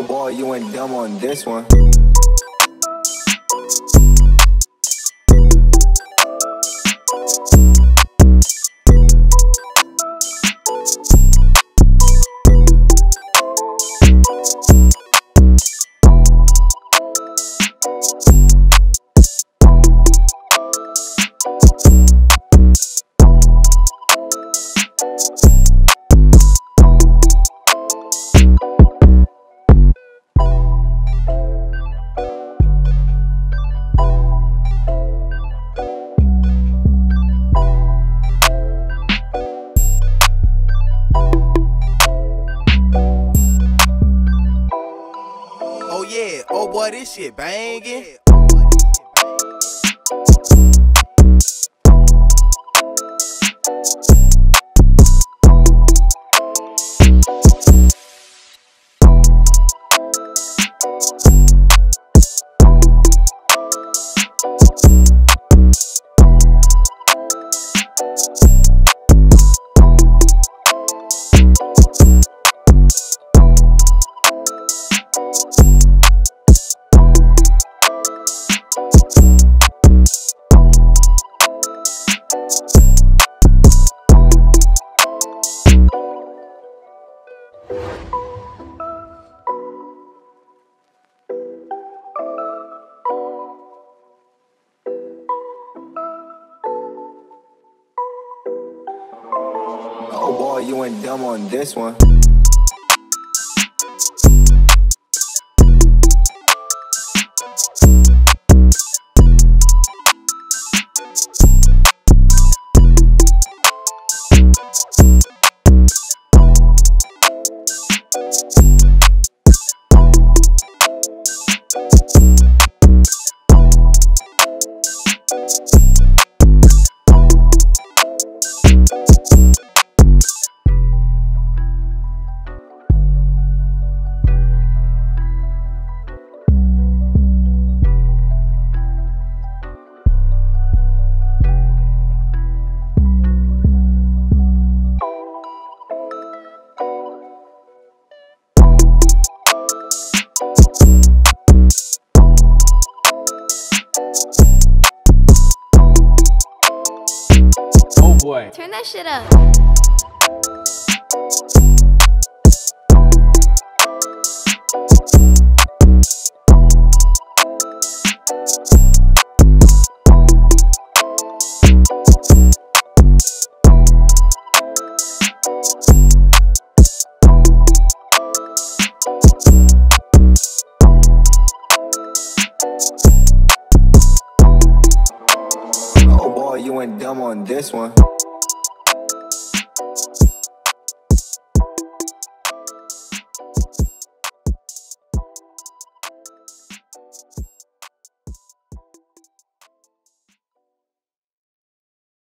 Oh boy, you ain't dumb on this one. Yeah, oh boy, this shit bangin'. Oh boy, you ain't dumb on this one. Turn that shit up. Oh boy, you ain't dumb on this one.